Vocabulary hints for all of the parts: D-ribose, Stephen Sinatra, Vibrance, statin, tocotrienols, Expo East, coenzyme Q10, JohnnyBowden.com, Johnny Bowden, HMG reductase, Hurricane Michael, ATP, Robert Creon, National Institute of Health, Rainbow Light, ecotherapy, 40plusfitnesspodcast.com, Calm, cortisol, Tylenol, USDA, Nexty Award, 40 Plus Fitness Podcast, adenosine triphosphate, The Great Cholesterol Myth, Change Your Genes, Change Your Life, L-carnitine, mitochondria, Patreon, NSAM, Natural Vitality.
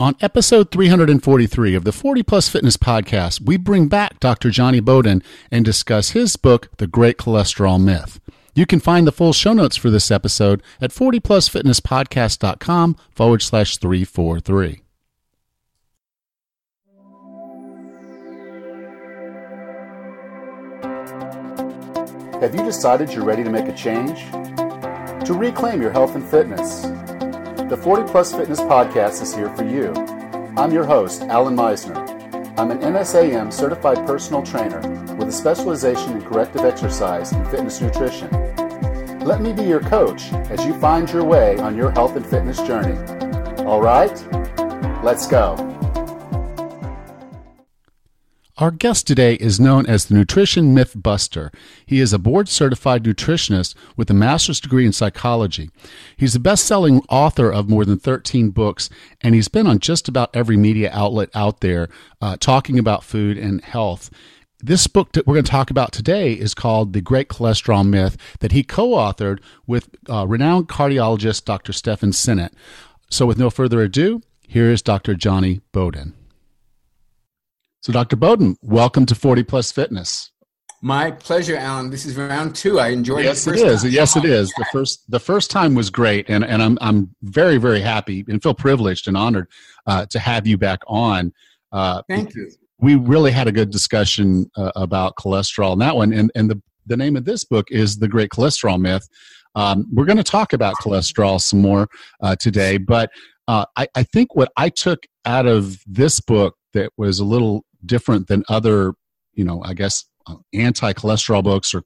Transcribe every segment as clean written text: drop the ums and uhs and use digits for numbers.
On episode 343 of the 40 Plus Fitness Podcast, we bring back Dr. Johnny Bowden and discuss his book, The Great Cholesterol Myth. You can find the full show notes for this episode at 40plusfitnesspodcast.com/343. Have you decided you're ready to make a change? To reclaim your health and fitness? The 40 Plus Fitness Podcast is here for you. I'm your host, Alan Meisner. I'm an NSAM certified personal trainer with a specialization in corrective exercise and fitness nutrition. Let me be your coach as you find your way on your health and fitness journey. All right, let's go. Our guest today is known as the Nutrition Myth Buster. He is a board-certified nutritionist with a master's degree in psychology. He's a best-selling author of more than 13 books, and he's been on just about every media outlet out there talking about food and health. This book that we're going to talk about today is called The Great Cholesterol Myth, that he co-authored with renowned cardiologist Dr. Stephen Sinatra. So with no further ado, here is Dr. Johnny Bowden. So Dr. Bowden, welcome to 40 Plus Fitness. My pleasure, Alan. This is round two. I enjoyed it. Yes, it is. The first time was great, and I'm very, very happy and feel privileged and honored to have you back on. Thank you. We really had a good discussion about cholesterol in that one, and the name of this book is The Great Cholesterol Myth. We're going to talk about cholesterol some more today, but I think what I took out of this book that was a little different than other, I guess, anti-cholesterol books or,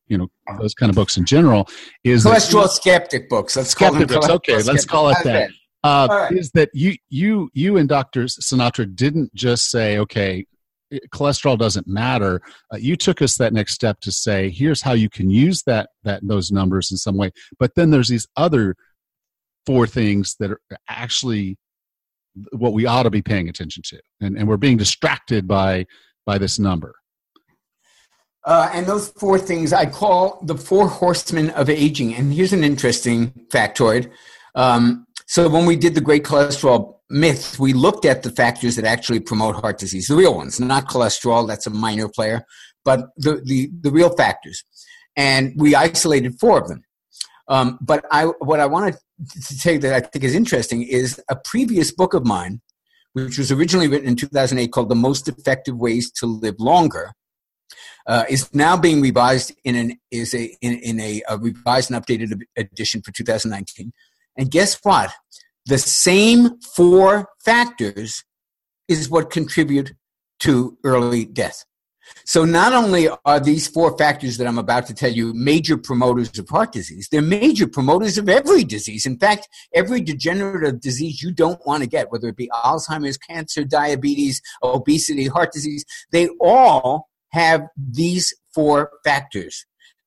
those kind of books in general is cholesterol that, skeptic books. Let's call them books. Okay, let's call it that. Right. Is that you and Dr. Sinatra didn't just say, okay, cholesterol doesn't matter. You took us that next step to say, here's how you can use those numbers in some way. But then there's these other four things that are actually what we ought to be paying attention to. And we're being distracted by this number. And those four things I call the four horsemen of aging. And here's an interesting factoid. So when we did the Great Cholesterol Myth, we looked at the factors that actually promote heart disease, the real ones, not cholesterol. That's a minor player, but the real factors. And we isolated four of them. But what I wanted to say that I think is interesting is a previous book of mine, which was originally written in 2008 called The Most Effective Ways to Live Longer, is now being revised in a revised and updated edition for 2019. And guess what? The same four factors is what contribute to early death. So not only are these four factors that I'm about to tell you major promoters of heart disease, they're major promoters of every disease. In fact, every degenerative disease you don't want to get, whether it be Alzheimer's, cancer, diabetes, obesity, heart disease, they all have these four factors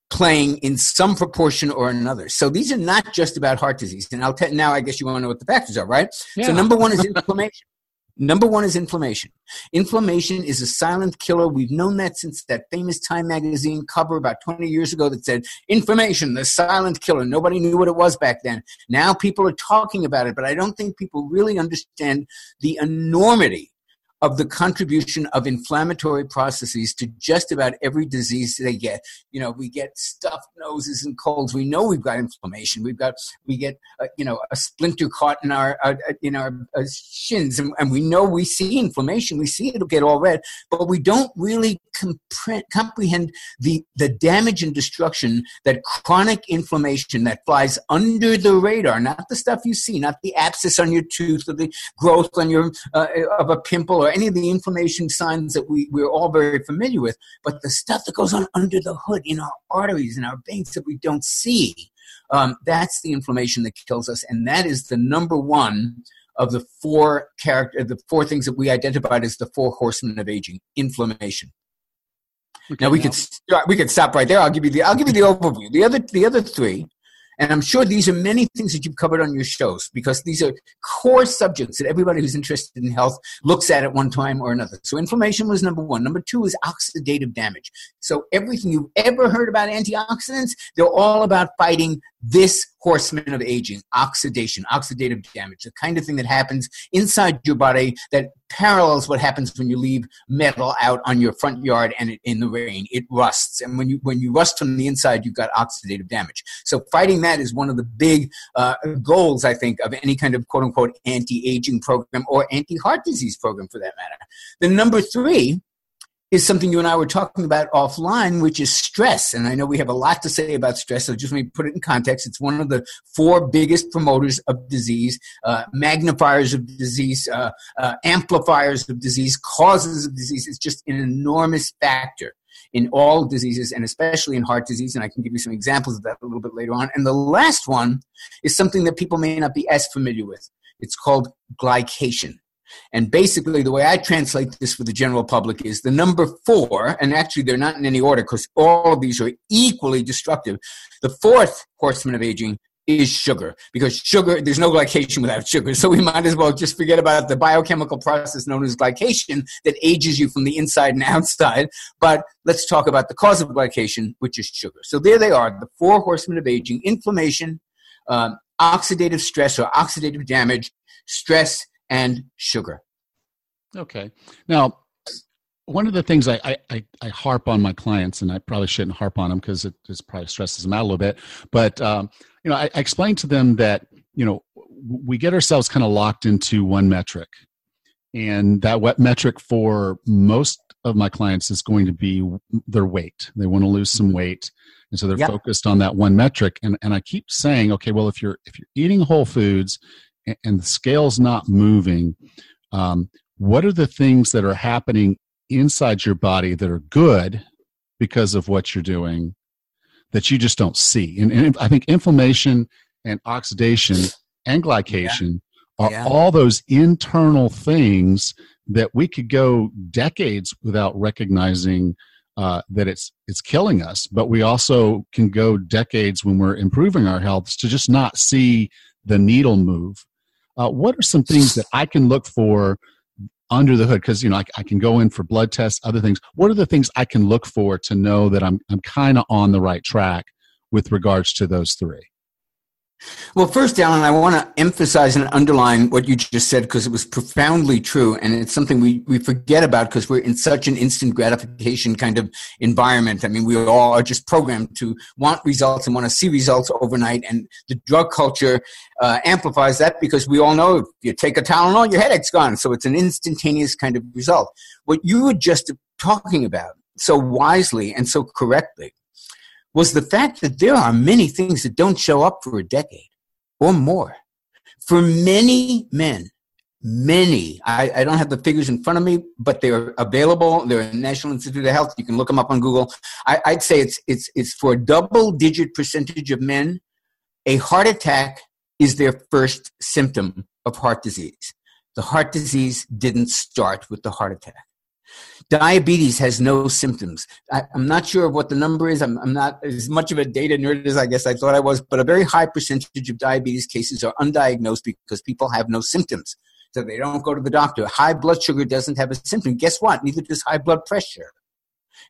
playing in some proportion or another. So these are not just about heart disease. And I'll tell now, I guess you want to know what the factors are, right? Yeah. So number one is inflammation. Number one is inflammation. Inflammation is a silent killer. We've known that since that famous Time magazine cover about 20 years ago that said, inflammation, the silent killer. Nobody knew what it was back then. Now people are talking about it, but I don't think people really understand the enormity of the contribution of inflammatory processes to just about every disease they get. We get stuffed noses and colds. We know we've got inflammation. We get a splinter caught in our shins, and we know we see inflammation. We see it'll get all red, but we don't really comprehend the damage and destruction that chronic inflammation that flies under the radar, not the stuff you see, not the abscess on your tooth or the growth on your of a pimple or any of the inflammation signs that we're all very familiar with, but the stuff that goes on under the hood in our arteries and our veins that we don't see, that's the inflammation that kills us. And that is the number one of the four things that we identified as the four horsemen of aging, inflammation. Okay, now we could stop right there. I'll give you the overview. The other three, and I'm sure these are many things that you've covered on your shows because these are core subjects that everybody who's interested in health looks at one time or another. So inflammation was number one. Number two is oxidative damage. So everything you've ever heard about antioxidants, they're all about fighting this horseman of aging, oxidation, oxidative damage, the kind of thing that happens inside your body that parallels what happens when you leave metal out on your front yard and in the rain. It rusts. And when you rust from the inside, you've got oxidative damage. So fighting that is one of the big goals, I think, of any kind of quote-unquote anti-aging program or anti-heart disease program for that matter. Then number three is something you and I were talking about offline, which is stress. And I know we have a lot to say about stress, so just let me put it in context. It's one of the four biggest promoters of disease, magnifiers of disease, amplifiers of disease, causes of disease. It's just an enormous factor in all diseases, and especially in heart disease. And I can give you some examples of that a little bit later on. And the last one is something that people may not be as familiar with. It's called glycation. And basically, the way I translate this for the general public is the number four, and actually they're not in any order because all of these are equally destructive. The fourth horseman of aging is sugar, because sugar, there's no glycation without sugar. So we might as well just forget about the biochemical process known as glycation that ages you from the inside and outside. But let's talk about the cause of glycation, which is sugar. So there they are, the four horsemen of aging: inflammation, oxidative stress or oxidative damage, stress, and sugar. Okay. Now, one of the things I harp on my clients, and I probably shouldn't harp on them because it just probably stresses them out a little bit, but I explain to them that, we get ourselves kind of locked into one metric, and that what metric for most of my clients is going to be their weight. They want to lose some weight, and so they're focused on that one metric. And I keep saying, okay, well, if you're eating whole foods and the scale's not moving, what are the things that are happening inside your body that are good because of what you're doing that you just don't see? And I think inflammation and oxidation and glycation are all those internal things that we could go decades without recognizing that it's killing us, but we also can go decades when we're improving our health to just not see the needle move. What are some things that I can look for under the hood? Because I can go in for blood tests, other things. What are the things I can look for to know that I'm kind of on the right track with regards to those three? Well, first, Alan, I want to emphasize and underline what you just said because it was profoundly true, and it's something we forget about because we're in such an instant gratification kind of environment. I mean, we all are just programmed to want results and want to see results overnight, and the drug culture amplifies that because we all know if you take a Tylenol, your headache's gone, so it's an instantaneous kind of result. What you were just talking about so wisely and so correctly was the fact that there are many things that don't show up for a decade or more. For many men, I don't have the figures in front of me, but they're available. They're in the National Institute of Health. You can look them up on Google. I'd say it's for a double-digit percentage of men, a heart attack is their first symptom of heart disease. The heart disease didn't start with the heart attack. Diabetes has no symptoms. I'm not sure of what the number is. I'm not as much of a data nerd as I guess I thought I was, but a very high percentage of diabetes cases are undiagnosed because people have no symptoms. So they don't go to the doctor. High blood sugar doesn't have a symptom. Guess what? Neither does high blood pressure.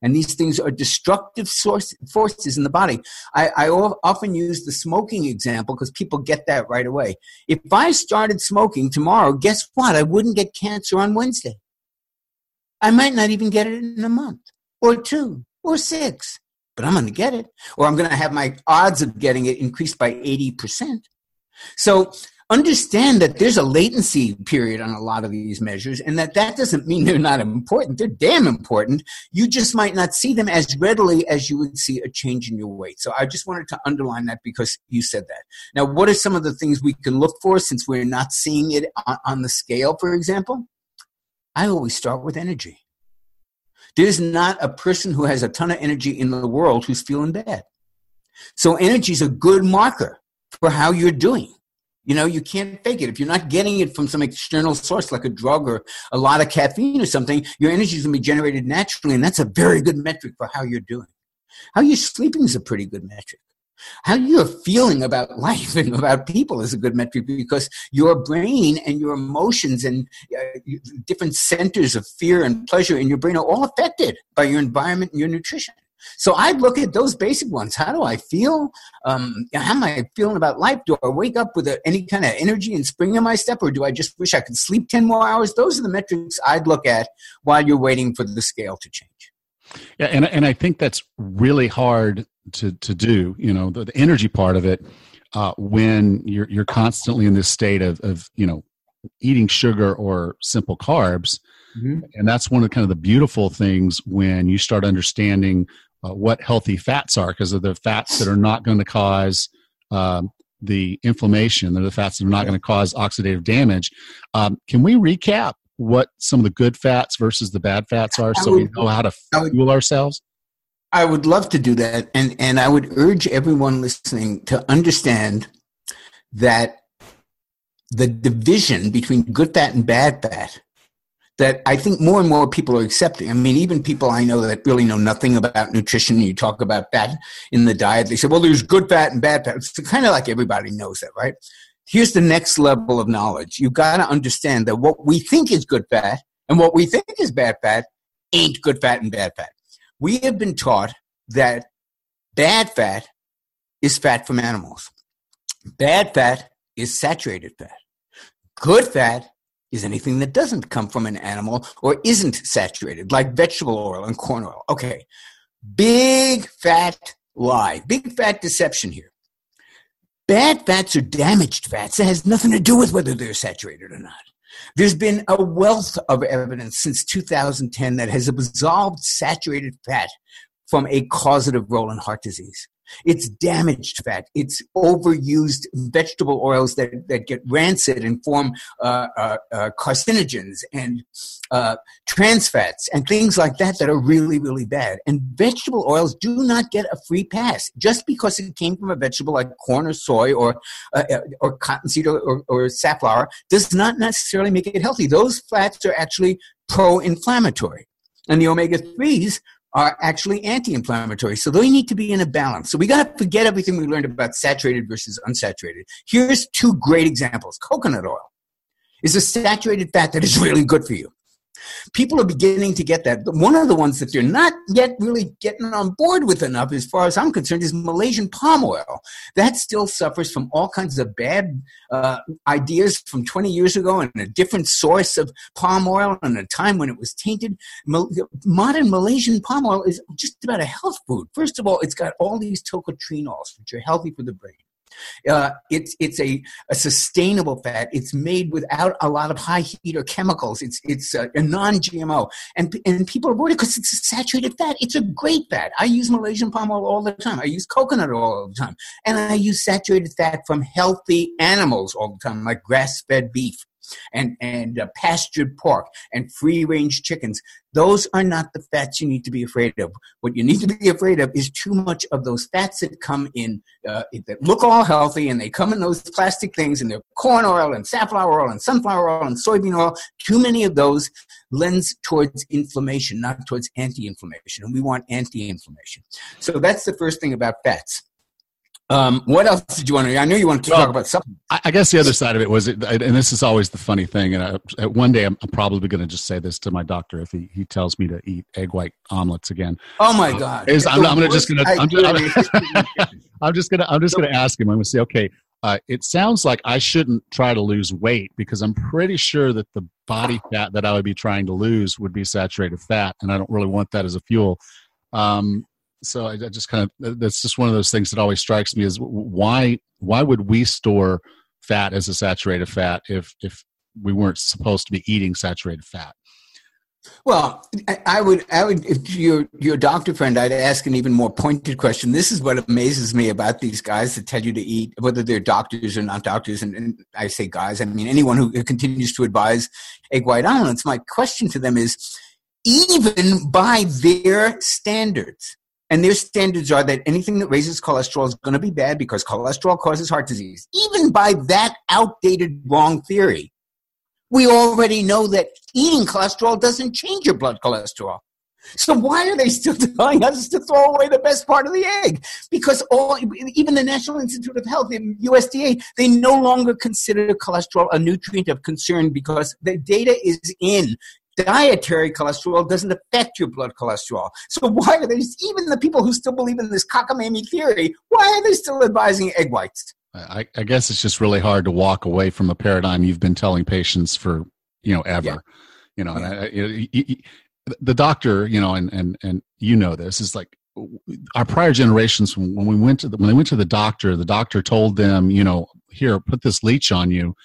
And these things are destructive forces in the body. I often use the smoking example because people get that right away. If I started smoking tomorrow, guess what? I wouldn't get cancer on Wednesday. I might not even get it in a month or two or six, but I'm going to get it, or I'm going to have my odds of getting it increased by 80%. So understand that there's a latency period on a lot of these measures, and that doesn't mean they're not important. They're damn important. You just might not see them as readily as you would see a change in your weight. So I just wanted to underline that because you said that. Now, what are some of the things we can look for since we're not seeing it on the scale, for example? I always start with energy. There's not a person who has a ton of energy in the world who's feeling bad. So energy is a good marker for how you're doing. You can't fake it. If you're not getting it from some external source like a drug or a lot of caffeine or something, your energy is going to be generated naturally, and that's a very good metric for how you're doing. How you're sleeping is a pretty good metric. How you're feeling about life and about people is a good metric because your brain and your emotions and different centers of fear and pleasure in your brain are all affected by your environment and your nutrition. So I look at those basic ones. How do I feel? How am I feeling about life? Do I wake up with any kind of energy and spring in my step, or do I just wish I could sleep 10 more hours? Those are the metrics I'd look at while you're waiting for the scale to change. Yeah, and I think that's really hard to do, you know, the energy part of it, when you're constantly in this state of you know, eating sugar or simple carbs. Mm-hmm. And that's one of kind of the beautiful things when you start understanding what healthy fats are, because they're the fats that are not going to cause the inflammation. They're the fats that are not going to cause oxidative damage. Can we recap what some of the good fats versus the bad fats are so we know how to fuel ourselves? I would love to do that. And I would urge everyone listening to understand that the division between good fat and bad fat that I think more and more people are accepting. I mean, even people I know that really know nothing about nutrition, you talk about fat in the diet, they say, well, there's good fat and bad fat. It's kind of like everybody knows that, right? Here's the next level of knowledge. You've got to understand that what we think is good fat and what we think is bad fat ain't good fat and bad fat. We have been taught that bad fat is fat from animals. Bad fat is saturated fat. Good fat is anything that doesn't come from an animal or isn't saturated, like vegetable oil and corn oil. Okay, big fat lie, big fat deception here. Bad fats are damaged fats. It has nothing to do with whether they're saturated or not. There's been a wealth of evidence since 2010 that has absolved saturated fat from a causative role in heart disease. It's damaged fat. It's overused vegetable oils that get rancid and form carcinogens and trans fats and things like that that are really, really bad. And vegetable oils do not get a free pass just because it came from a vegetable like corn or soy or cottonseed or safflower does not necessarily make it healthy. Those fats are actually pro-inflammatory. And the omega-3s are actually anti-inflammatory. So they need to be in a balance. So we got to forget everything we learned about saturated versus unsaturated. Here's two great examples. Coconut oil is a saturated fat that is really good for you. People are beginning to get that. But one of the ones that they're not yet really getting on board with enough, as far as I'm concerned, is Malaysian palm oil. That still suffers from all kinds of bad ideas from 20 years ago and a different source of palm oil and a time when it was tainted. Modern Malaysian palm oil is just about a health food. First of all, it's got all these tocotrienols, which are healthy for the brain. It's a sustainable fat. It's made without a lot of high heat or chemicals. It's a non-GMO. And people avoid it because it's a saturated fat. It's a great fat. I use Malaysian palm oil all the time. I use coconut oil all the time. And I use saturated fat from healthy animals all the time, like grass-fed beef and pastured pork and free-range chickens. Those are not the fats you need to be afraid of. What you need to be afraid of is too much of those fats that come in, that look all healthy, and they come in those plastic things, and they're corn oil and safflower oil and sunflower oil and soybean oil. Too many of those lends towards inflammation, not towards anti-inflammation, and we want anti-inflammation. So that's the first thing about fats. What else did you want to? I knew you wanted to talk about something. I guess the other side of it was, and this is always the funny thing. And one day I'm probably going to just say this to my doctor if he tells me to eat egg white omelets again. Oh my God! I'm just going to ask him. I'm going to say, okay, it sounds like I shouldn't try to lose weight because I'm pretty sure that the body fat that I would be trying to lose would be saturated fat, and I don't really want that as a fuel. So I just that's just one of those things that always strikes me is why would we store fat as a saturated fat if we weren't supposed to be eating saturated fat? Well, I would if your doctor friend, I'd ask an even more pointed question. This is what amazes me about these guys that tell you to eat, whether they're doctors or not doctors. And I say guys, I mean anyone who continues to advise egg white omelets. My question to them is, even by their standards, and their standards are that anything that raises cholesterol is going to be bad because cholesterol causes heart disease. Even by that outdated wrong theory, we already know that eating cholesterol doesn't change your blood cholesterol. So why are they still telling us to throw away the best part of the egg? Because even the National Institute of Health, in USDA, they no longer consider cholesterol a nutrient of concern because the data is in. dietary cholesterol doesn't affect your blood cholesterol. So why are they, even the people who still believe in this cockamamie theory, why are they still advising egg whites? I guess it's just really hard to walk away from a paradigm you've been telling patients for, ever. Yeah. The doctor, and this is like our prior generations, when they went to the doctor told them, here, put this leech on you.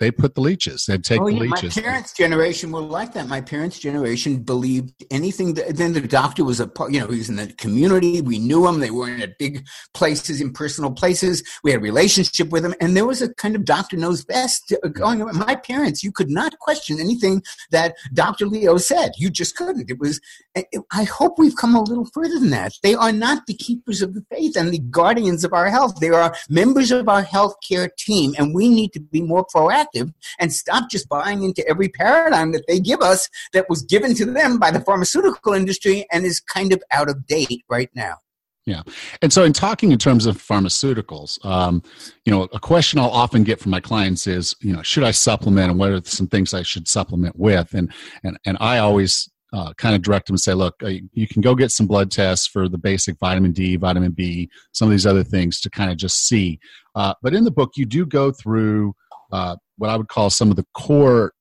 They put the leeches. They'd take the leeches. My parents' generation were like that. My parents' generation believed anything. Then the doctor was he was in the community. We knew him. They weren't at big places, impersonal places. We had a relationship with him. And there was a kind of doctor knows best going on. My parents, you could not question anything that Dr. Leo said. You just couldn't. I hope we've come a little further than that. They are not the keepers of the faith and the guardians of our health. They are members of our healthcare team. And we need to be more proactive and stop just buying into every paradigm that they give us that was given to them by the pharmaceutical industry and is kind of out of date right now. Yeah. And so in talking in terms of pharmaceuticals, a question I'll often get from my clients is, should I supplement and what are some things I should supplement with? And I always kind of direct them and say, look, you can go get some blood tests for the basic vitamin D, vitamin B, some of these other things to kind of just see. But in the book, you do go through what I would call some of the core,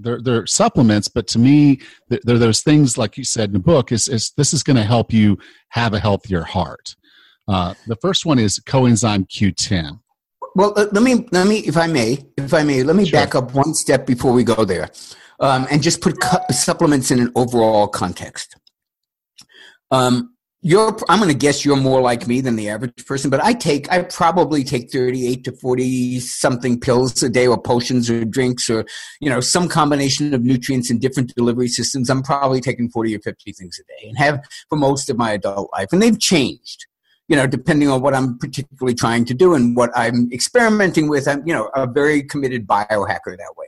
they're supplements, but to me, they're those things, like you said in the book, is this is going to help you have a healthier heart. The first one is coenzyme Q10. Well, let me, if I may, let me Sure. back up one step before we go there, and just put supplements in an overall context. I'm going to guess you're more like me than the average person, but I probably take 38 to 40 something pills a day or potions or drinks or, some combination of nutrients in different delivery systems. I'm probably taking 40 or 50 things a day and have for most of my adult life. And they've changed, depending on what I'm particularly trying to do and what I'm experimenting with. I'm, a very committed biohacker that way.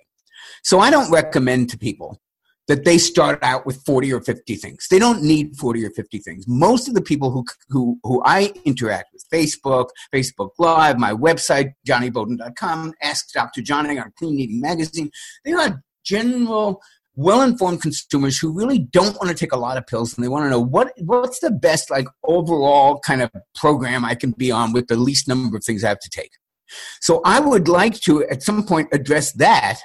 So I don't recommend to people that they start out with 40 or 50 things. They don't need 40 or 50 things. Most of the people who I interact with, Facebook Live, my website, JohnnyBowden.com, Ask Dr. Johnny on Clean Eating Magazine, they are general, well-informed consumers who really don't want to take a lot of pills, and they want to know what's the best overall kind of program I can be on with the least number of things I have to take. So I would like to, at some point, address that.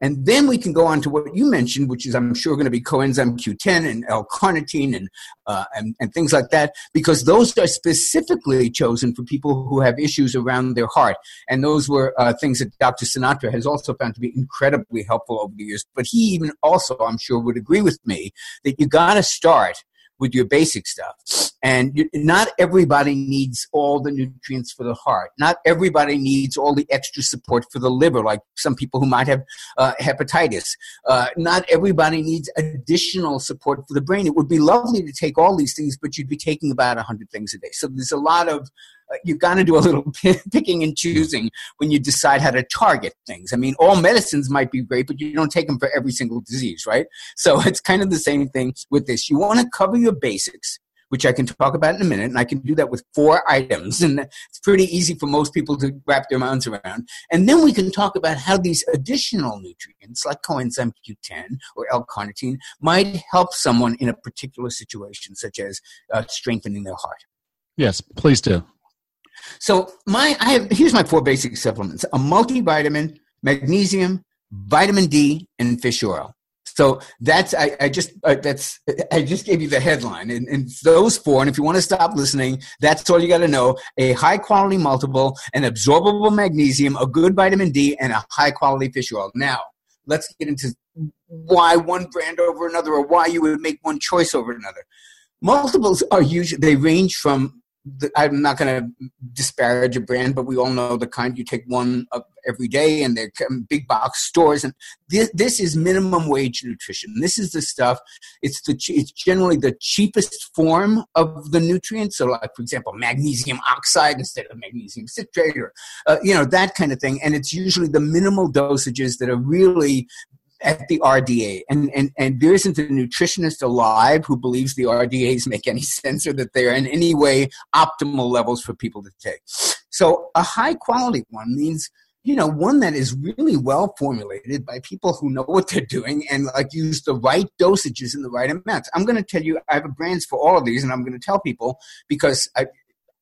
And then we can go on to what you mentioned, which is I'm sure going to be coenzyme Q10 and L-carnitine and things like that, because those are specifically chosen for people who have issues around their heart. And those were things that Dr. Sinatra has also found to be incredibly helpful over the years. But he even also, I'm sure, would agree with me that you got to start with your basic stuff. And not everybody needs all the nutrients for the heart. Not everybody needs all the extra support for the liver, like some people who might have hepatitis. Not everybody needs additional support for the brain. It would be lovely to take all these things, but you'd be taking about 100 things a day. So there's a lot of, you've got to do a little picking and choosing when you decide how to target things. I mean, all medicines might be great, but you don't take them for every single disease, right? So it's kind of the same thing with this. You want to cover your basics, which I can talk about in a minute, and I can do that with 4 items, and it's pretty easy for most people to wrap their minds around. And then we can talk about how these additional nutrients, like coenzyme Q10 or L-carnitine, might help someone in a particular situation, such as strengthening their heart. Yes, please do. So here's my 4 basic supplements: a multivitamin, magnesium, vitamin D, and fish oil. So I just gave you the headline, and those 4. And if you want to stop listening, that's all you got to know: a high quality multiple, an absorbable magnesium, a good vitamin D, and a high quality fish oil. Now let's get into why one brand over another, or why you would make one choice over another. Multiples are usually they range from. I'm not going to disparage a brand, but we all know the kind. You take one up every day, and they're big box stores. And this is minimum wage nutrition. This is the stuff. It's generally the cheapest form of the nutrient. So, for example, magnesium oxide instead of magnesium citrate, or that kind of thing. And it's usually the minimal dosages that are really at the RDA. And there isn't a nutritionist alive who believes the RDAs make any sense or that they are in any way optimal levels for people to take. So a high quality one means you know, one that is really well formulated by people who know what they're doing and like use the right dosages in the right amounts. I'm going to tell you, I have brands for all of these, and I'm going to tell people because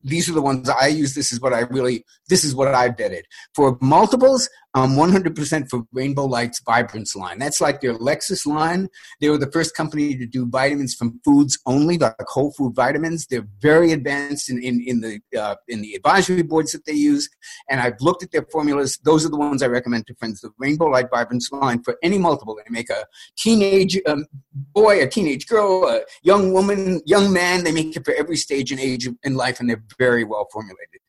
these are the ones I use. This is what I've vetted. For multiples, 100% for Rainbow Light's Vibrance line. That's like their Lexus line. They were the first company to do vitamins from foods only, like whole food vitamins. They're very advanced in the advisory boards that they use. And I've looked at their formulas. Those are the ones I recommend to friends. The Rainbow Light Vibrance line for any multiple. They make a teenage boy, a teenage girl, a young woman, young man. They make it for every stage and age in life, and they're very well formulated.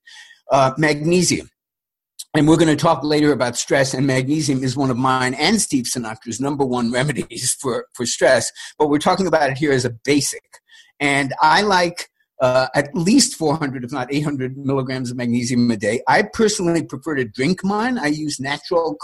Magnesium. And we're going to talk later about stress, and magnesium is one of mine and Steve Sinatra's number one remedies for stress. But we're talking about it here as a basic. And I like at least 400, if not 800 milligrams of magnesium a day. I personally prefer to drink mine. I use Natural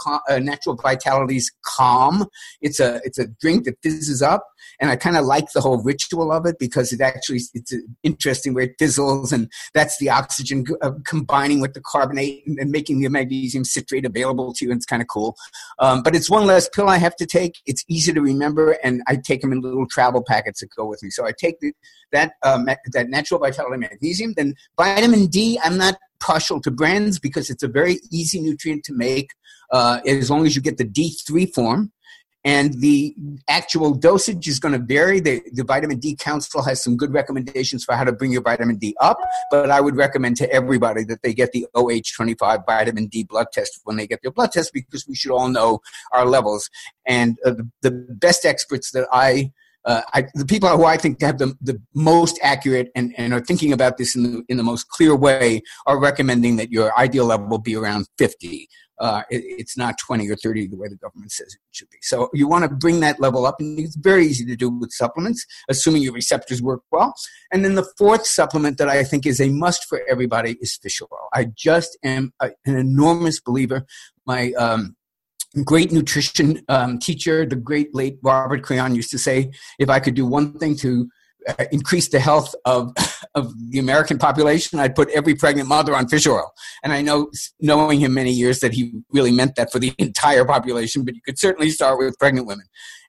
Vitality's Calm. It's a drink that fizzes up. And I kind of like the whole ritual of it because it's an interesting way it fizzles, and that's the oxygen combining with the carbonate and making the magnesium citrate available to you, and it's kind of cool. But it's one less pill I have to take. It's easy to remember, and I take them in little travel packets that go with me. So I take that Natural Vitality magnesium. Then vitamin D, I'm not partial to brands because it's a very easy nutrient to make as long as you get the D3 form. And the actual dosage is going to vary. The Vitamin D Council has some good recommendations for how to bring your vitamin D up, but I would recommend to everybody that they get the OH25 vitamin D blood test when they get their blood test, because we should all know our levels. And the best experts that the people who I think have the most accurate and are thinking about this in the most clear way are recommending that your ideal level will be around 50. It's not 20 or 30 the way the government says it should be. So you want to bring that level up, and it's very easy to do with supplements, assuming your receptors work well. And then the fourth supplement that I think is a must for everybody is fish oil. I just am an enormous believer. My great nutrition teacher, the great late Robert Creon, used to say, if I could do one thing to increase the health of the American population, I'd put every pregnant mother on fish oil. And I know, knowing him many years, that he really meant that for the entire population, but you could certainly start with pregnant women.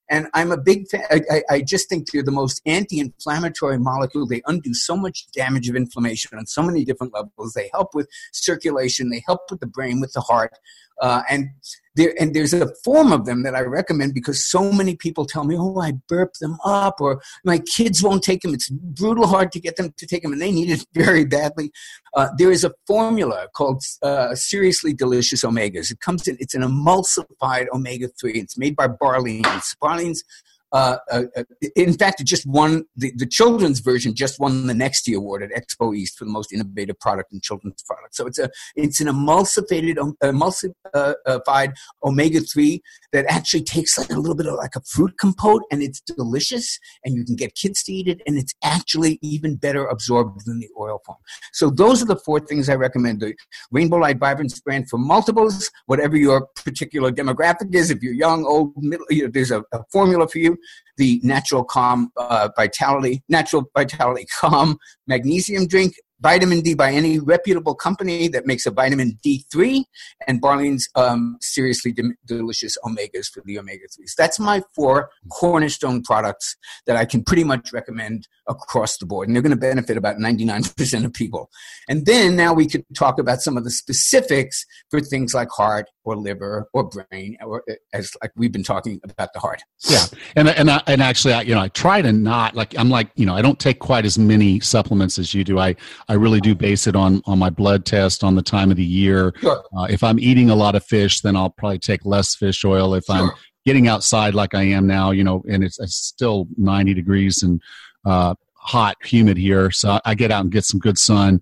And I'm a big fan. I just think they're the most anti-inflammatory molecule. They undo so much damage of inflammation on so many different levels. They help with circulation. They help with the brain, with the heart. And there's a form of them that I recommend because so many people tell me, oh, I burp them up, or my kids won't take them. It's brutal hard to get them to take them, and they need it very badly. There is a formula called Seriously Delicious Omegas. It's an emulsified omega-3. It's made by Barleen's. In fact, it just won the children's version. Just won the Nexty Award at Expo East for the most innovative product in children's product. So it's an emulsified omega-3 that actually takes like a little bit of like a fruit compote, and it's delicious. And you can get kids to eat it, and it's actually even better absorbed than the oil form. So those are the four things I recommend: the Rainbow Light Vibrance brand for multiples, whatever your particular demographic is. If you're young, old, middle, there's a formula for you. The Natural Vitality Calm magnesium drink, vitamin D by any reputable company that makes a vitamin D3, and Barleen's Seriously Delicious Omegas for the omega-3s. That's my four cornerstone products that I can pretty much recommend across the board, and they're going to benefit about 99% of people. And then now we could talk about some of the specifics for things like heart or liver or brain, or as like we've been talking about the heart. Yeah, and actually, I try to not like I don't take quite as many supplements as you do. I really do base it on my blood test, on the time of the year. Sure. If I'm eating a lot of fish, then I'll probably take less fish oil. If I'm getting outside like I am now, and it's still 90 degrees and hot, humid here. So I get out and get some good sun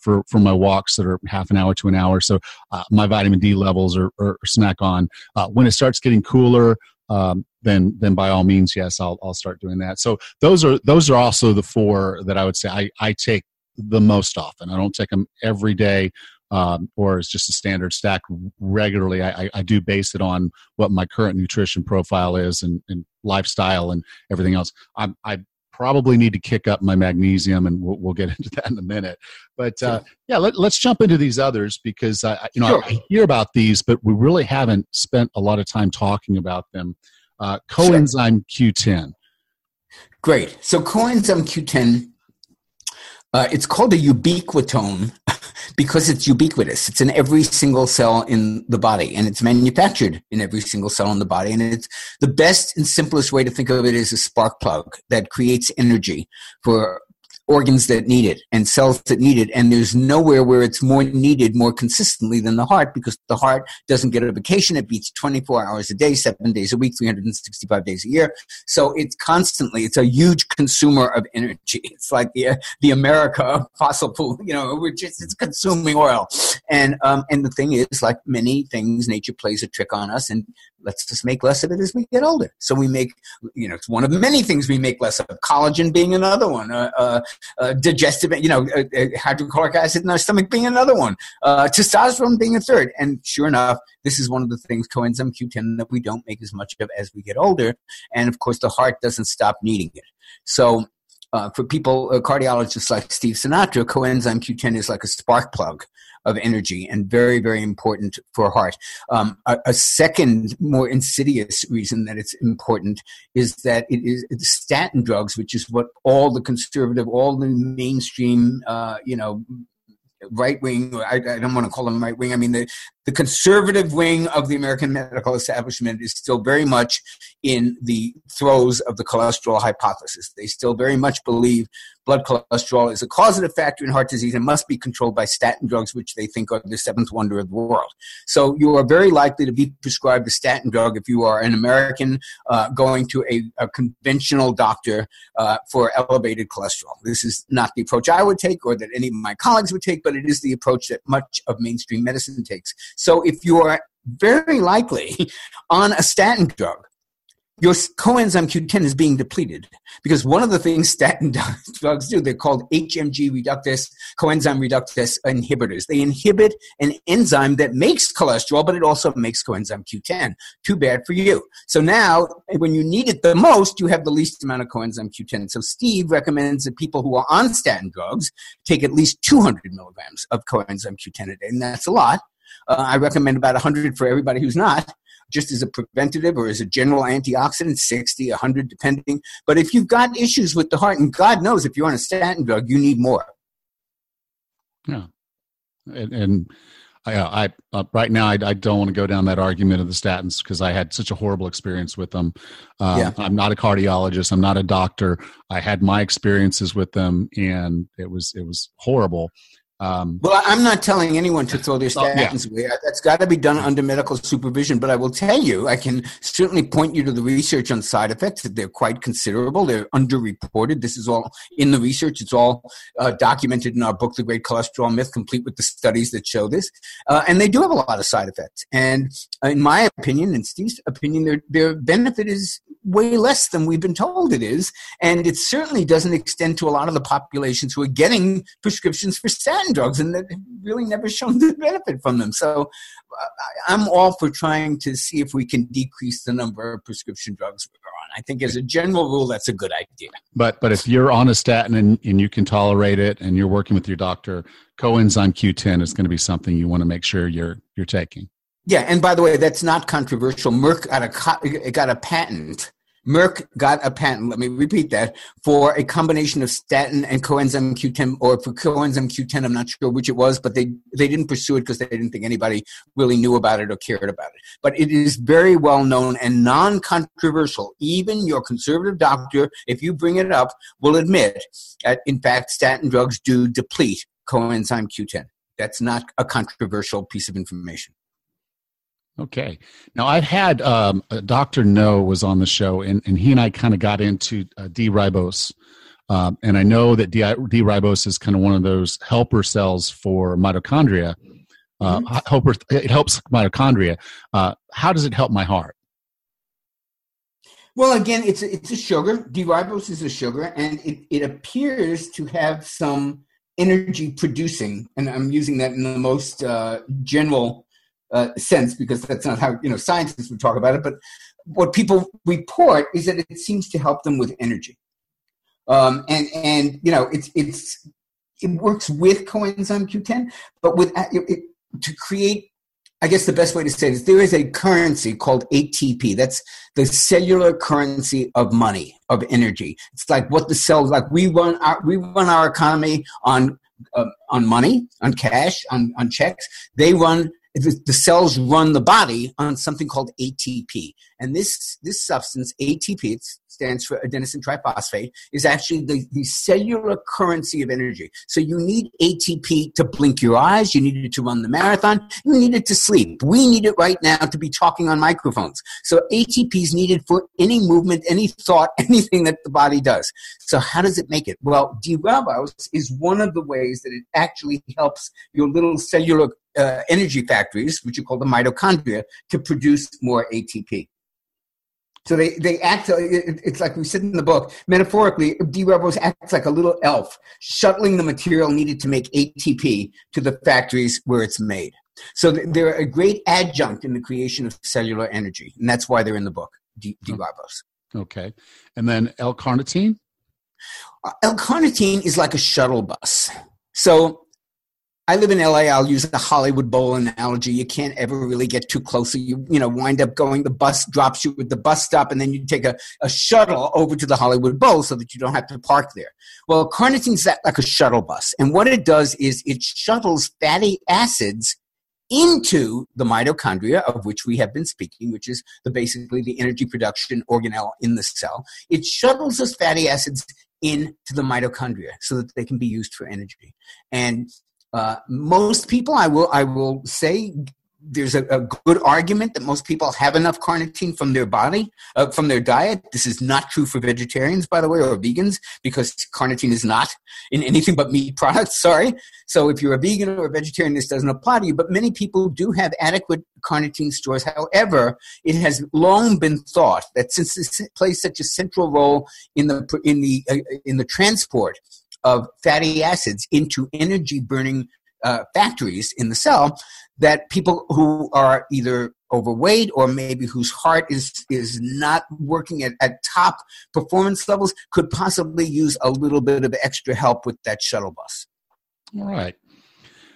for my walks that are half an hour to an hour. So my vitamin D levels are snack on. When it starts getting cooler, then by all means, yes, I'll start doing that. So those are also the four that I would say I take the most often. I don't take them every day or it's just a standard stack regularly. I do base it on what my current nutrition profile is and lifestyle and everything else. I probably need to kick up my magnesium, and we'll get into that in a minute. But yeah, let's jump into these others, because I hear about these, but we really haven't spent a lot of time talking about them. Coenzyme Q10. Great. So coenzyme Q10, it's called a ubiquitone because it's ubiquitous. It's in every single cell in the body, and it's manufactured in every single cell in the body. And it's the best and simplest way to think of it is a spark plug that creates energy for organs that need it and cells that need it. And there's nowhere where it's more needed more consistently than the heart, because the heart doesn't get a vacation. It beats 24 hours a day, 7 days a week, 365 days a year. So it's constantly, it's a huge consumer of energy. It's like the America of fossil fuel, we're just, it's consuming oil. And the thing is, like many things, nature plays a trick on us and lets us make less of it as we get older. So we make, it's one of many things we make less of, collagen being another one, digestive, hydrochloric acid in our stomach being another one, testosterone being a third. And sure enough, this is one of the things, coenzyme Q10, that we don't make as much of as we get older. And of course, the heart doesn't stop needing it. So for people, cardiologists like Steve Sinatra, coenzyme Q10 is like a spark plug of energy, and very, very important for heart. A second, more insidious reason that it's important is that it is statin drugs, which is what all the conservative, all the mainstream, right wing. I don't want to call them right wing. I mean, the conservative wing of the American medical establishment is still very much in the throes of the cholesterol hypothesis. They still very much believe blood cholesterol is a causative factor in heart disease and must be controlled by statin drugs, which they think are the seventh wonder of the world. So you are very likely to be prescribed a statin drug if you are an American going to a conventional doctor for elevated cholesterol. This is not the approach I would take or that any of my colleagues would take, but it is the approach that much of mainstream medicine takes. So if you are very likely on a statin drug, your coenzyme Q10 is being depleted, because one of the things statin drugs do, they're called HMG reductase, coenzyme reductase inhibitors. They inhibit an enzyme that makes cholesterol, but it also makes coenzyme Q10. Too bad for you. So now, when you need it the most, you have the least amount of coenzyme Q10. So Steve recommends that people who are on statin drugs take at least 200 milligrams of coenzyme Q10 a day, and that's a lot. I recommend about 100 for everybody who's not, just as a preventative or as a general antioxidant, 60, 100, depending. But if you've got issues with the heart, and God knows if you're on a statin drug, you need more. Yeah. And I right now, I don't want to go down that argument of the statins, because I had such a horrible experience with them. I'm not a cardiologist. I'm not a doctor. I had my experiences with them, and it was horrible. Well, I'm not telling anyone to throw their statins away. That's got to be done under medical supervision. But I will tell you, I can certainly point you to the research on side effects. That they're quite considerable. They're underreported. This is all in the research. It's all documented in our book, The Great Cholesterol Myth, complete with the studies that show this. And they do have a lot of side effects. And in my opinion, and Steve's opinion, their benefit is way less than we've been told it is. And it certainly doesn't extend to a lot of the populations who are getting prescriptions for statin drugs, and they've really never shown the benefit from them. So I'm all for trying to see if we can decrease the number of prescription drugs we're on. I think as a general rule, that's a good idea. But if you're on a statin and you can tolerate it and you're working with your doctor, coenzyme Q10 is going to be something you want to make sure you're taking. Yeah, and by the way, that's not controversial. Merck got a patent. Merck got a patent, let me repeat that, for a combination of statin and coenzyme Q10, or for coenzyme Q10, I'm not sure which it was, but they didn't pursue it because they didn't think anybody really knew about it or cared about it. But it is very well known and non-controversial. Even your conservative doctor, if you bring it up, will admit that, in fact, statin drugs do deplete coenzyme Q10. That's not a controversial piece of information. Okay. Now, I've had Dr. No was on the show, and he and I kind of got into D-ribose. And I know that D-ribose is kind of one of those helper cells for mitochondria. It helps mitochondria. How does it help my heart? Well, again, it's a sugar. D-ribose is a sugar, and it appears to have some energy producing, and I'm using that in the most general sense, because that's not how scientists would talk about it, but what people report is that it seems to help them with energy. And you know, it works with coenzyme Q10, but with to create, I guess the best way to say it is there is a currency called ATP. That's the cellular currency of money, of energy. It's like what the cells, like we run our economy on money, on cash, on checks. They run, the cells run the body on something called ATP. And this substance, ATP, it stands for adenosine triphosphate, is actually the cellular currency of energy. So you need ATP to blink your eyes. You need it to run the marathon. You need it to sleep. We need it right now to be talking on microphones. So ATP is needed for any movement, any thought, anything that the body does. So how does it make it? Well, D-ribose is one of the ways that it actually helps your little cellular energy factories, which you call the mitochondria, to produce more ATP. So they act, it's like we said in the book, metaphorically, D-ribose acts like a little elf, shuttling the material needed to make ATP to the factories where it's made. So they're a great adjunct in the creation of cellular energy, and that's why they're in the book, D-ribose. Okay. And then L-carnitine? L-carnitine is like a shuttle bus. So I live in LA. I'll use the Hollywood Bowl analogy. You can't ever really get too close. You wind up going, the bus drops you at the bus stop, and then you take a shuttle over to the Hollywood Bowl so that you don't have to park there. Well, carnitine is like a shuttle bus. And what it does is it shuttles fatty acids into the mitochondria, of which we have been speaking, which is basically the energy production organelle in the cell. It shuttles those fatty acids into the mitochondria so that they can be used for energy. And most people, I will say, there's a good argument that most people have enough carnitine from their body, from their diet. This is not true for vegetarians, by the way, or vegans, because carnitine is not in anything but meat products, sorry. So if you're a vegan or a vegetarian, this doesn't apply to you. But many people do have adequate carnitine stores. However, it has long been thought that since this plays such a central role in the transport of fatty acids into energy-burning factories in the cell, that people who are either overweight or maybe whose heart is not working at top performance levels could possibly use a little bit of extra help with that shuttle bus. All right.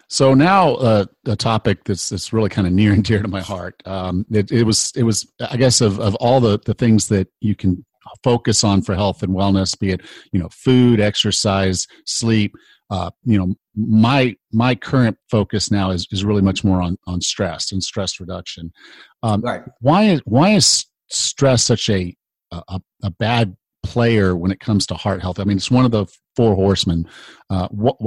So now a topic that's really kind of near and dear to my heart. It was I guess of all the things that you can focus on for health and wellness, be it, food, exercise, sleep. My current focus now is really much more on stress and stress reduction. Right. Why is stress such a bad player when it comes to heart health? I mean, it's one of the four horsemen.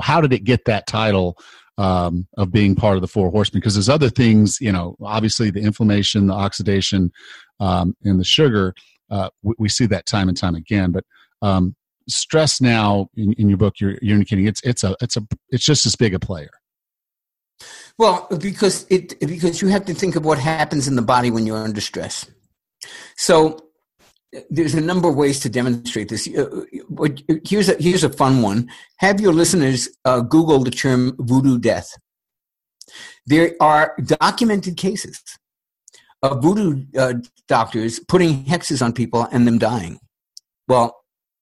How did it get that title of being part of the four horsemen? Because there's other things, obviously the inflammation, the oxidation, and the sugar. We see that time and time again, but stress now in your book, you're indicating it's just as big a player. Well, because you have to think of what happens in the body when you're under stress. So there's a number of ways to demonstrate this. Here's a fun one. Have your listeners Google the term voodoo death. There are documented cases of voodoo doctors putting hexes on people and them dying. Well,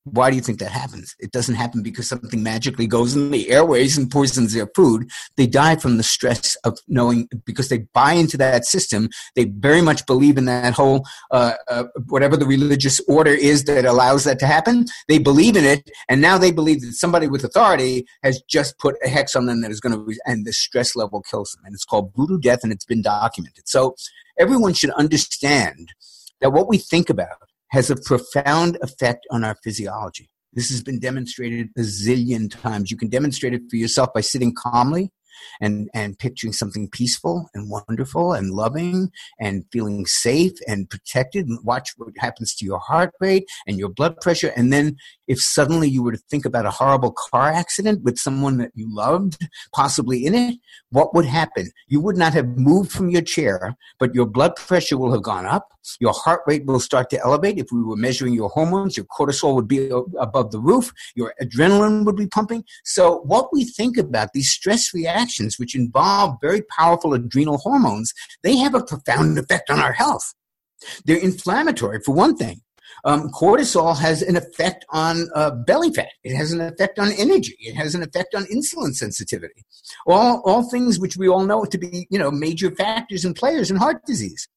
why do you think that happens? It doesn't happen because something magically goes in the airways and poisons their food. They die from the stress of knowing, because they buy into that system. They very much believe in that whole, whatever the religious order is that allows that to happen. They believe in it, and now they believe that somebody with authority has just put a hex on them that is going to, and the stress level kills them. And it's called voodoo death, and it's been documented. So everyone should understand that what we think about has a profound effect on our physiology. This has been demonstrated a zillion times. You can demonstrate it for yourself by sitting calmly and picturing something peaceful and wonderful and loving and feeling safe and protected, and watch what happens to your heart rate and your blood pressure. And then if suddenly you were to think about a horrible car accident with someone that you loved, possibly in it, what would happen? You would not have moved from your chair, but your blood pressure will have gone up. Your heart rate will start to elevate. If we were measuring your hormones, your cortisol would be above the roof. Your adrenaline would be pumping. So what we think about, these stress reactions, which involve very powerful adrenal hormones, they have a profound effect on our health. They're inflammatory, for one thing. Cortisol has an effect on belly fat. It has an effect on energy. It has an effect on insulin sensitivity. All things which we all know to be, you know, major factors and players in heart disease.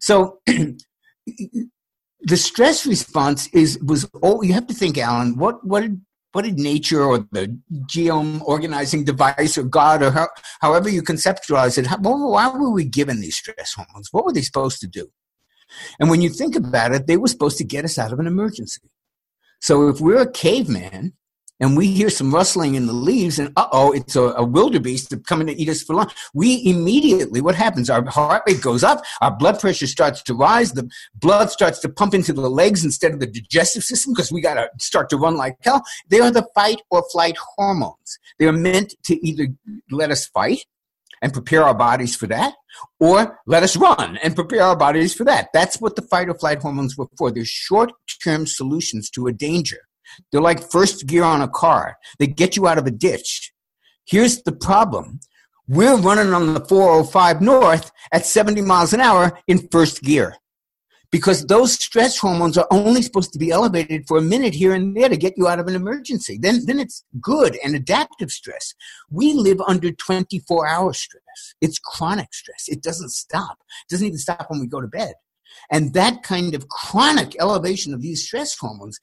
So the stress response you have to think, Alan, what did nature or the genome organizing device or God or however you conceptualize it, why were we given these stress hormones? What were they supposed to do? And when you think about it, they were supposed to get us out of an emergency. So if we're a caveman and we hear some rustling in the leaves and, it's a wildebeest coming to eat us for lunch, we immediately, what happens? Our heart rate goes up, our blood pressure starts to rise, the blood starts to pump into the legs instead of the digestive system because we got to start to run like hell. They are the fight or flight hormones. They are meant to either let us fight and prepare our bodies for that, or let us run and prepare our bodies for that. That's what the fight or flight hormones were for. They're short-term solutions to a danger. They're like first gear on a car. They get you out of a ditch. Here's the problem. We're running on the 405 North at 70 miles an hour in first gear because those stress hormones are only supposed to be elevated for a minute here and there to get you out of an emergency. Then it's good and adaptive stress. We live under 24-hour stress. It's chronic stress. It doesn't stop. It doesn't even stop when we go to bed. And that kind of chronic elevation of these stress hormones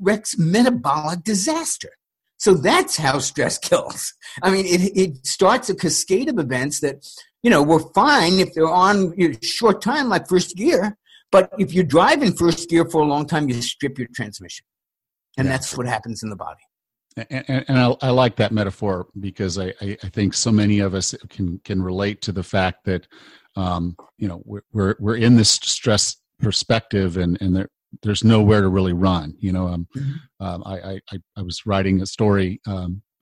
wrecks metabolic disaster. So that's how stress kills. I mean, it starts a cascade of events that, you know, we're fine if they're on short time, like first gear. But if you drive in first gear for a long time, you strip your transmission. And that's what happens in the body. And I like that metaphor because I think so many of us can relate to the fact that, we're in this stress perspective and there's nowhere to really run. I was writing a story,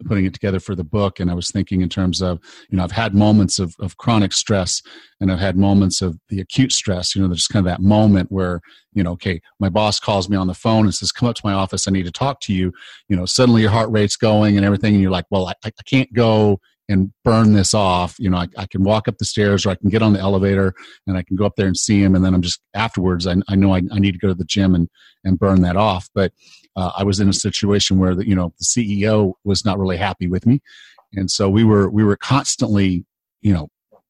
putting it together for the book, and I was thinking in terms of, I've had moments of chronic stress and I've had moments of the acute stress. There's kind of that moment where, my boss calls me on the phone and says, come up to my office. I need to talk to you. Suddenly your heart rate's going and everything. And you're like, well, I can't go and burn this off. I can walk up the stairs or I can get on the elevator and I can go up there and see him. And then I'm just afterwards, I know I need to go to the gym and burn that off. But I was in a situation where the CEO was not really happy with me. And so we were constantly,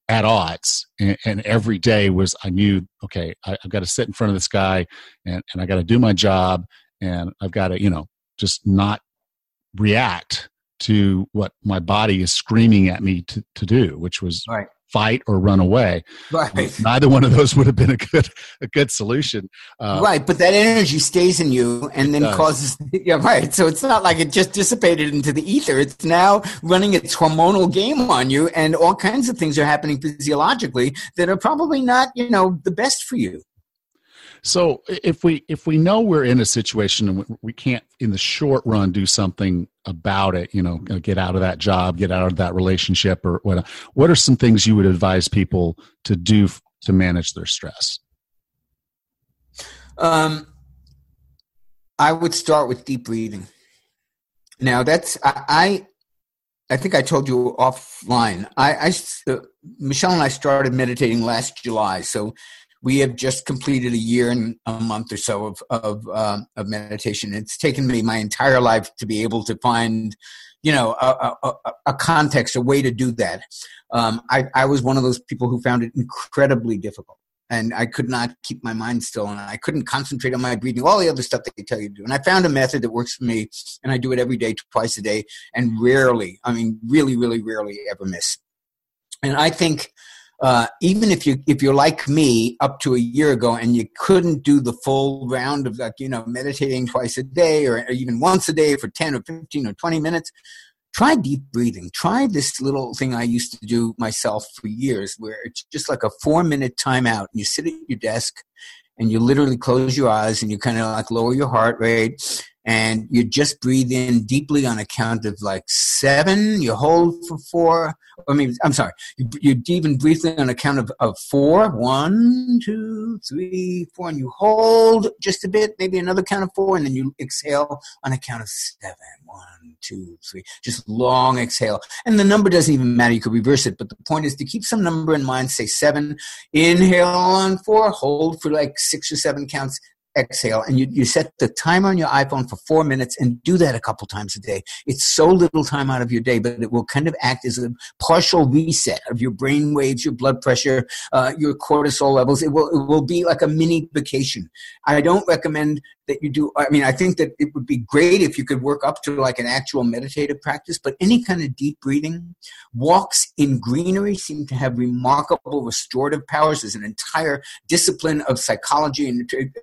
at odds, and every day was, I knew, okay, I've got to sit in front of this guy and I got to do my job and I've got to, just not react to what my body is screaming at me to do, which was fight or run away. Right. Neither one of those would have been a good solution. But that energy stays in you and then causes... Yeah, right. So it's not like it just dissipated into the ether. It's now running its hormonal game on you, and all kinds of things are happening physiologically that are probably not, the best for you. So if we know we're in a situation and we can't in the short run do something about it, get out of that job, get out of that relationship, or what are some things you would advise people to do to manage their stress? I would start with deep breathing. Now that's, I think I told you offline, Michelle and I started meditating last July. So we have just completed a year and a month or so of meditation. It's taken me my entire life to be able to find, a context, a way to do that. I was one of those people who found it incredibly difficult, and I could not keep my mind still, and I couldn't concentrate on my breathing, all the other stuff that they tell you to do. And I found a method that works for me, and I do it every day, twice a day, and rarely, I mean, really, really rarely ever miss. And I think... even if you're like me up to a year ago and you couldn't do the full round of meditating twice a day or even once a day for 10 or 15 or 20 minutes, try deep breathing. Try this little thing I used to do myself for years where it's just like a 4-minute timeout. You sit at your desk and you literally close your eyes and you kind of like lower your heart rate and you just breathe in deeply on a count of like 7. You hold for 4. You deep and briefly on a count of 4. 1, 2, 3, 4. And you hold just a bit, maybe another count of 4. And then you exhale on a count of 7. 1, 2, 3. Just long exhale. And the number doesn't even matter. You could reverse it. But the point is to keep some number in mind, say 7. Inhale on 4. Hold for like 6 or 7 counts. exhale, and you set the time on your iPhone for 4 minutes and do that a couple times a day. It's so little time out of your day, but it will kind of act as a partial reset of your brain waves, your blood pressure, your cortisol levels. It will be like a mini vacation. I don't recommend that you do. I mean, I think that it would be great if you could work up to like an actual meditative practice, but any kind of deep breathing, walks in greenery seem to have remarkable restorative powers. There's an entire discipline of psychology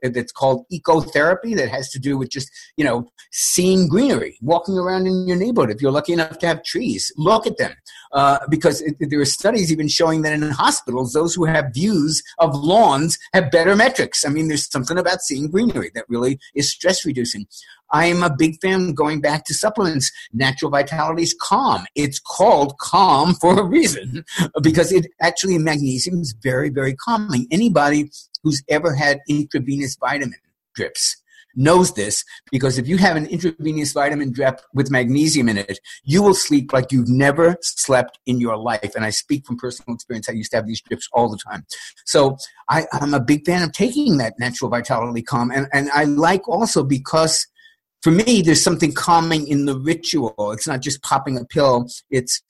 that's called ecotherapy that has to do with just, you know, seeing greenery, walking around in your neighborhood. If you're lucky enough to have trees, look at them. Because there are studies even showing that in hospitals, those who have views of lawns have better metrics. I mean, there's something about seeing greenery that really is stress reducing. I am a big fan, going back to supplements, Natural Vitality's Calm. It's called Calm for a reason, because it actually, magnesium is very, very calming. Anybody who's ever had intravenous vitamin drips knows this, because if you have an intravenous vitamin drip with magnesium in it, you will sleep like you've never slept in your life. And I speak from personal experience. I used to have these drips all the time. So I'm a big fan of taking that Natural Vitality Calm. And I like also because, for me, there's something calming in the ritual. It's not just popping a pill. It's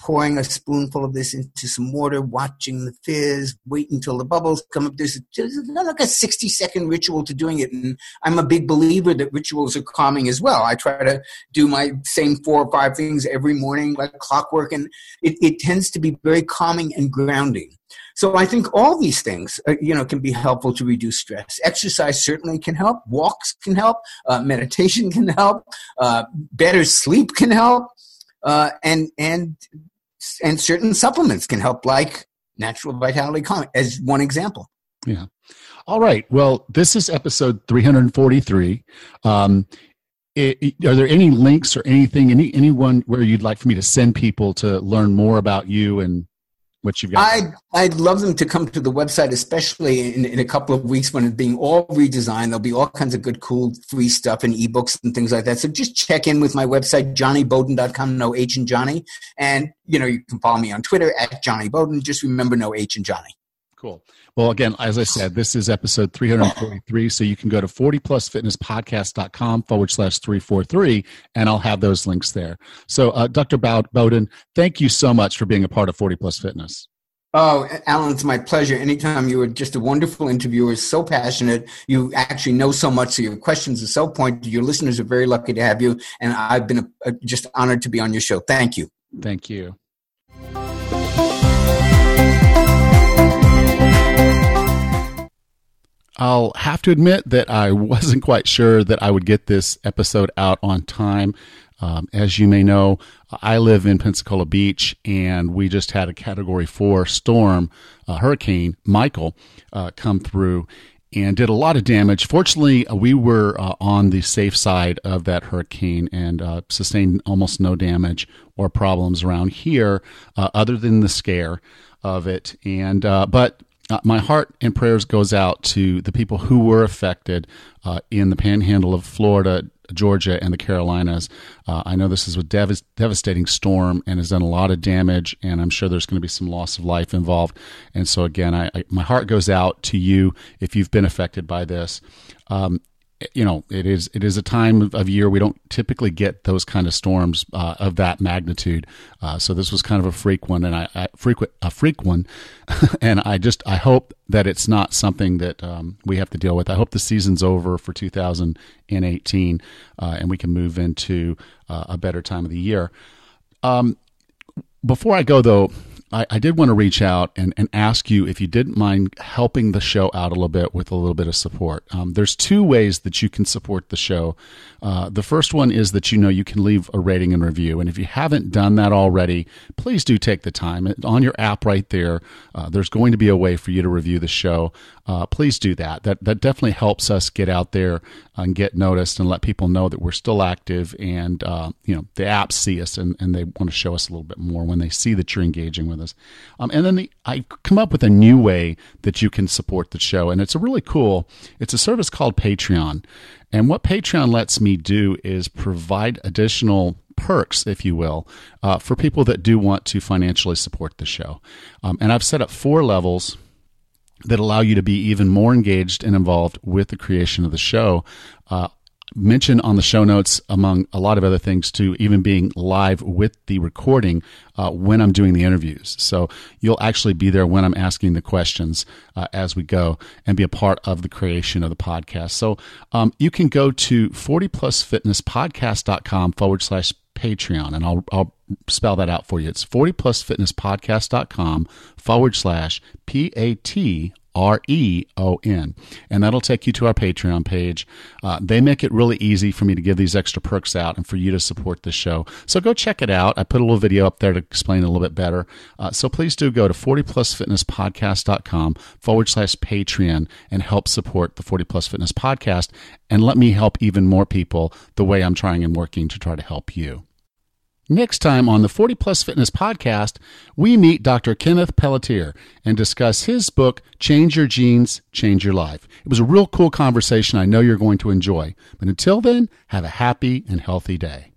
pouring a spoonful of this into some water, watching the fizz, wait until the bubbles come up. There's not like a 60-second ritual to doing it. And I'm a big believer that rituals are calming as well. I try to do my same 4 or 5 things every morning, like clockwork, and it tends to be very calming and grounding. So I think all these things, can be helpful to reduce stress. Exercise certainly can help. Walks can help. Meditation can help. Better sleep can help. And certain supplements can help, like Natural Vitality Calm, as one example. Yeah. All right. Well, this is episode 343. Are there any links or anything, anyone where you'd like for me to send people to learn more about you and what you've got? I'd love them to come to the website, especially in a couple of weeks when it's being all redesigned. There'll be all kinds of good, cool, free stuff and ebooks and things like that. So just check in with my website, JohnnyBowden.com, no H in Johnny. And, you can follow me on Twitter @JohnnyBowden. Just remember, no H in Johnny. Cool. Well, again, as I said, this is episode 343. So you can go to 40plusfitnesspodcast.com /343, and I'll have those links there. So Dr. Bowden, thank you so much for being a part of 40 Plus Fitness. Oh, Alan, it's my pleasure. Anytime. You were just a wonderful interviewer, so passionate. You actually know so much, so your questions are so pointed. Your listeners are very lucky to have you, and I've been just honored to be on your show. Thank you. Thank you. I'll have to admit that I wasn't quite sure that I would get this episode out on time. As you may know, I live in Pensacola Beach, and we just had a Category 4 storm, Hurricane Michael, come through and did a lot of damage. Fortunately, we were on the safe side of that hurricane and sustained almost no damage or problems around here, other than the scare of it. And but my heart and prayers goes out to the people who were affected in the panhandle of Florida, Georgia, and the Carolinas. I know this is a devastating storm and has done a lot of damage, and I'm sure there's going to be some loss of life involved. And so again, my heart goes out to you if you've been affected by this. It is a time of year we don't typically get those kind of storms of that magnitude. So this was kind of a freak one, and I frequent one, and I hope that it's not something that we have to deal with. I hope the season's over for 2018, and we can move into a better time of the year. Before I go though, I did want to reach out and ask you if you didn't mind helping the show out a little bit with a little bit of support. There's 2 ways that you can support the show. The first one is that you can leave a rating and review. And if you haven't done that already, please do take the time. On your app right there, there's going to be a way for you to review the show. Please do that. That definitely helps us get out there and get noticed and let people know that we're still active, and the apps see us and they want to show us a little bit more when they see that you're engaging with us. And then I come up with a new way that you can support the show, and it's a service called Patreon. And what Patreon lets me do is provide additional perks, if you will, for people that do want to financially support the show. And I've set up 4 levels that allow you to be even more engaged and involved with the creation of the show. Mention on the show notes, among a lot of other things, to even being live with the recording when I'm doing the interviews. So you'll actually be there when I'm asking the questions as we go and be a part of the creation of the podcast. So you can go to 40plusfitnesspodcast.com /Patreon, and I'll spell that out for you. It's 40plusfitnesspodcast.com /PATREON, and that'll take you to our Patreon page. They make it really easy for me to give these extra perks out and for you to support the show. So go check it out. I put a little video up there to explain it a little bit better. So please do go to 40plusfitnesspodcast.com /Patreon and help support the 40 Plus Fitness Podcast, and let me help even more people the way I'm trying and working to try to help you. Next time on the 40 Plus Fitness Podcast, we meet Dr. Kenneth Pelletier and discuss his book, Change Your Genes, Change Your Life. It was a real cool conversation I know you're going to enjoy. But until then, have a happy and healthy day.